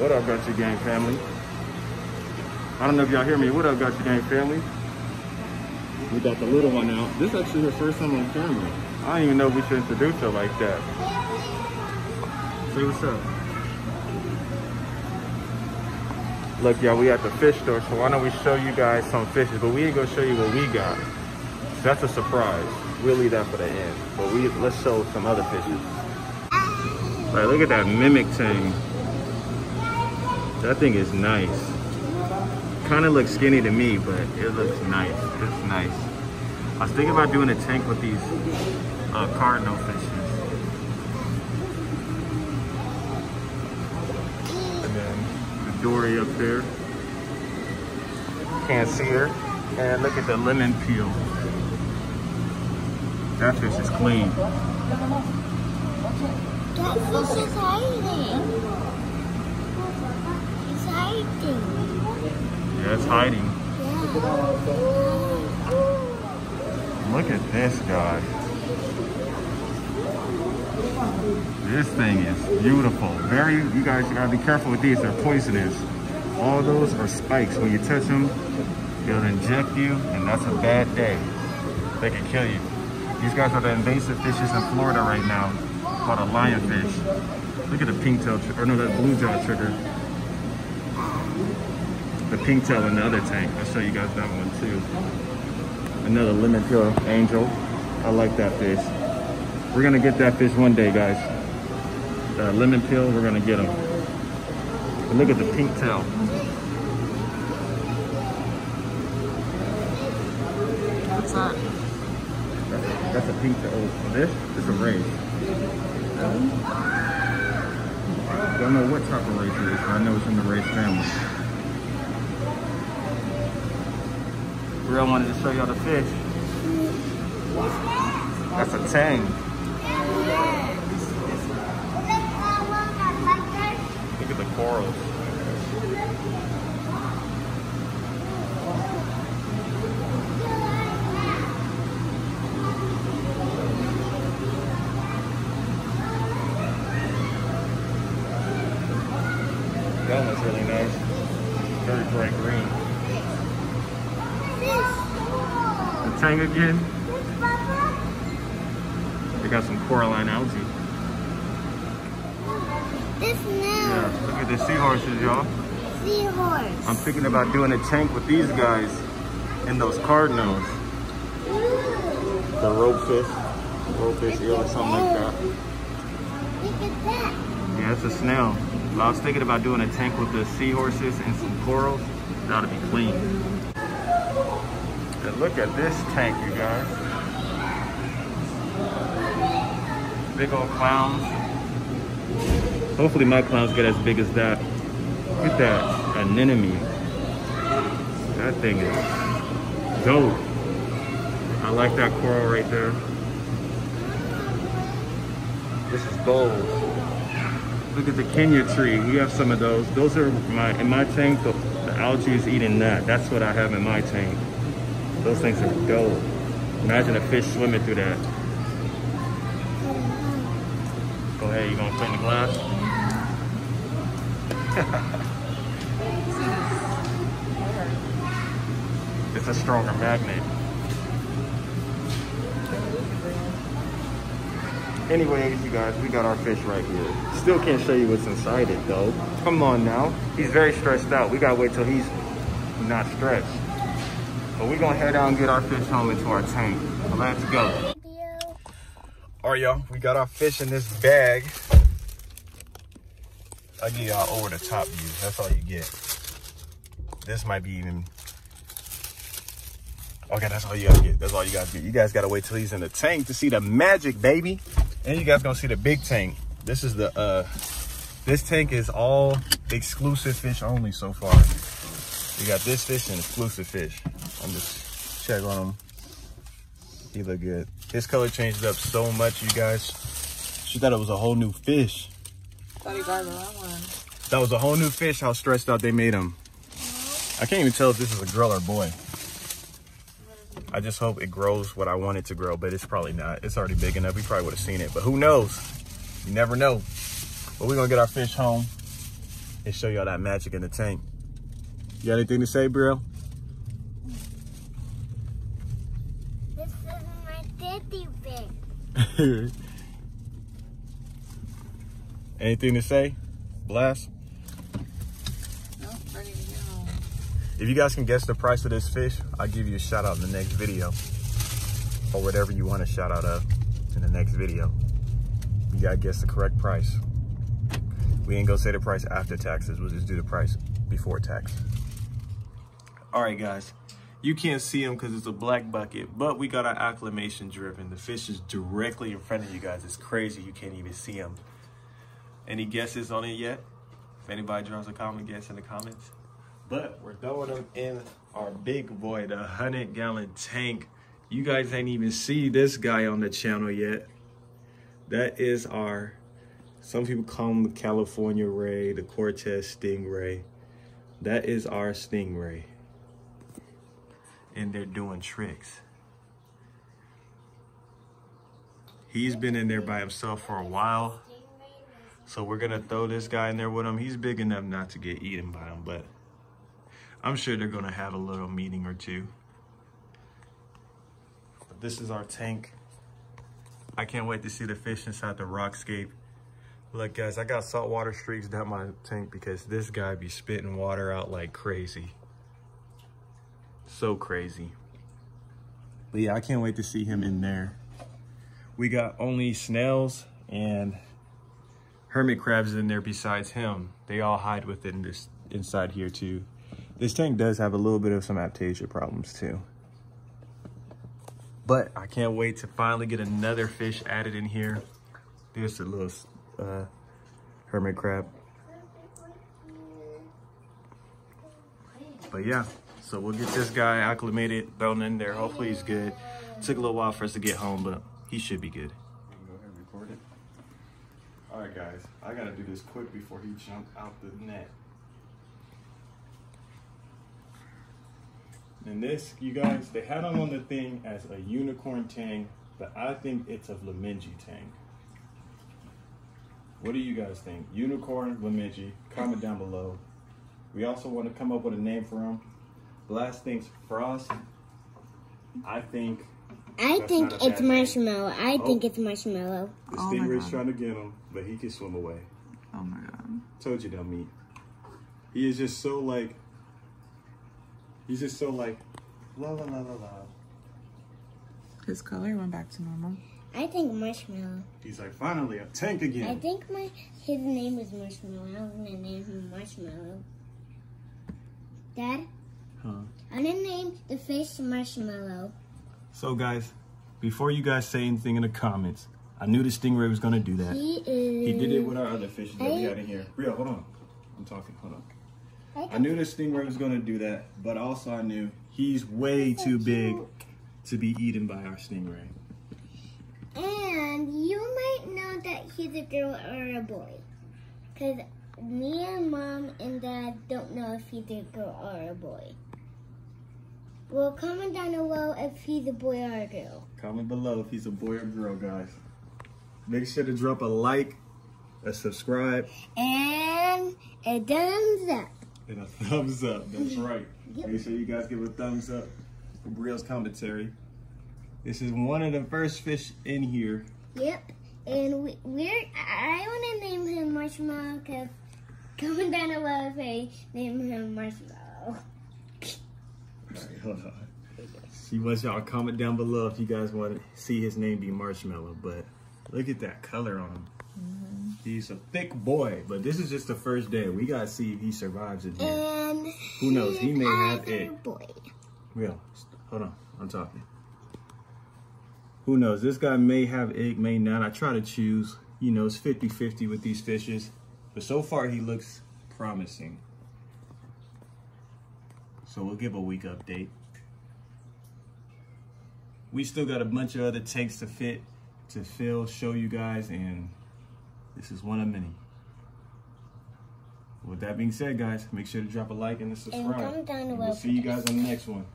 What up, Gotchu Gang family? I don't know if y'all hear me. What up, Gotchu Gang family? We got the little one out. This is actually her first time on camera. I don't even know if we should introduce her like that. Say what's up. Look, y'all, we at the fish store, so why don't we show you guys some fishes, but we ain't gonna show you what we got. That's a surprise. We'll leave that for the end. But let's show some other fishes. Like, look at that mimic thing. That thing is nice. Kind of looks skinny to me, but it looks nice. It's nice. I was thinking about doing a tank with these cardinal fishes. And then the dory up there. Can't see her. And look at the lemon peel. That fish is clean. That fish is hiding. It's hiding. Yeah, it's hiding. Yeah. Look at this guy. This thing is beautiful. You guys gotta be careful with these. They're poisonous. All those are spikes. When you touch them, they'll inject you, and that's a bad day. They can kill you. These guys are the invasive fishes in Florida right now, called a lionfish. Look at the pink tail, or no, that blue jaw trigger. The pink tail in the other tank. I'll show you guys that one too. Another lemon tail angel. I like that fish. We're gonna get that fish one day, guys. The lemon peel, we're gonna get them. But look at the pink tail. What's that? That's a pink tail. Oh, this is a ray. I don't know what type of ray it is, but I know it's in the ray family. Real wanted to show y'all the fish. That's a tang. Look at the corals. That one's really nice. Very bright green. The tang again. They got some coralline algae. Yeah, look at the seahorses, y'all. Seahorse. I'm thinking about doing a tank with these guys and those cardinals. The ropefish eel or something like that. Look at that. Yeah, it's a snail. Well, I was thinking about doing a tank with the seahorses and some corals. It ought to be clean. And look at this tank, you guys. Big old clowns. Hopefully my clowns get as big as that. Look at that anemone. That thing is dope. I like that coral right there. This is gold. Look at the Kenya tree. We have some of those. Those are in my tank. The algae is eating that. That's what I have in my tank. Those things are dope. Imagine a fish swimming through that. Go ahead. You gonna clean the glass? It's a stronger magnet. Anyways, you guys, we got our fish right here. Still can't show you what's inside it, though. Come on now. He's very stressed out. We gotta wait till he's not stressed. But we're gonna head out and get our fish home into our tank. So let's go. All right, y'all, we got our fish in this bag. I'll give y'all over the top view. That's all you get. This might be even... Okay, that's all you gotta get. That's all you gotta get. You guys gotta wait till he's in the tank to see the magic, baby. And you guys gonna see the big tank. This is the this tank is all exclusive fish only so far. We got this fish and exclusive fish. I'm just checking on him. He look good. His color changed up so much, you guys. She thought it was a whole new fish. Thought he got the wrong one. That was a whole new fish. How stressed out they made him. I can't even tell if this is a girl or a boy. I just hope it grows what I want it to grow, but it's probably not. It's already big enough. We probably would have seen it, but who knows? You never know. But we're gonna get our fish home. and show y'all that magic in the tank. You got anything to say, bro? This is my teddy bear. Anything to say? Blast? Nope, ready to go home. If you guys can guess the price of this fish, I'll give you a shout out in the next video. Or whatever you want a shout out of in the next video. You gotta guess the correct price. We ain't gonna say the price after taxes, we'll just do the price before tax. All right, guys, you can't see them because it's a black bucket, but we got our acclimation dripping. The fish is directly in front of you guys. It's crazy, you can't even see them. Any guesses on it yet? If anybody drops a comment, guess in the comments. But we're throwing them in our big boy, the 100-gallon tank. You guys ain't even see this guy on the channel yet. That is our, some people call him the California Ray, the Cortez Stingray. That is our Stingray. And they're doing tricks. He's been in there by himself for a while. So we're gonna throw this guy in there with him. He's big enough not to get eaten by him, but I'm sure they're gonna have a little meeting or two. This is our tank. I can't wait to see the fish inside the rockscape. Look, guys, I got saltwater streaks down my tank because this guy be spitting water out like crazy. So crazy. But yeah, I can't wait to see him in there. We got only snails and hermit crabs in there besides him. They all hide within this inside here too. This tank does have a little bit of some Aptasia problems too. But I can't wait to finally get another fish added in here. There's a little hermit crab. But yeah, so we'll get this guy acclimated, thrown in there. Hopefully he's good. Took a little while for us to get home, but he should be good. You can go ahead and record it. All right, guys, I gotta do this quick before he jumps out the net. And this, you guys, they had them on the thing as a unicorn tang, but I think it's a Lemingi tang. What do you guys think? Unicorn, Lemingi, comment down below. We also want to come up with a name for them. Blast thinks frost. I think it's marshmallow. I think it's marshmallow. The stingray's trying to get him, but he can swim away. Oh my God. Told you they'll meet. He is just so like, he's just so like, la la la la la. His color went back to normal. I think marshmallow. He's like, finally, a tank again. I think his name is Marshmallow. I was gonna name him Marshmallow. Dad? Huh? I'm gonna name the fish Marshmallow. So guys, before you guys say anything in the comments, I knew the stingray was gonna do that. He did it with our other fish that we had in here. Rio, hold on. I'm talking, hold on. I knew this stingray was gonna do that, but also I knew he's way too big to be eaten by our stingray. And you might know that he's a girl or a boy, because me and Mom and Dad don't know if he's a girl or a boy. Well, comment down below if he's a boy or a girl. Comment below if he's a boy or girl, guys. Make sure to drop a like, a subscribe, and a thumbs up. And a thumbs up, that's right. Yep. Make sure you guys give a thumbs up for Brielle's commentary. This is one of the first fish in here. Yep, and I want to name him Marshmallow because coming down a lot of way, name him Marshmallow. Alright, hold on. She wants y'all comment down below if you guys want to see his name be Marshmallow, but look at that color on him. He's a thick boy, but this is just the first day. We gotta see if he survives it. And who knows? He may have it. Boy. Real, hold on. I'm talking. Who knows? This guy may have egg, may not. I try to choose. You know, it's 50-50 with these fishes, but so far he looks promising. So we'll give a week update. We still got a bunch of other tanks to fill, show you guys, and this is one of many. With that being said, guys, make sure to drop a like and a subscribe. And we'll see you guys on the next one.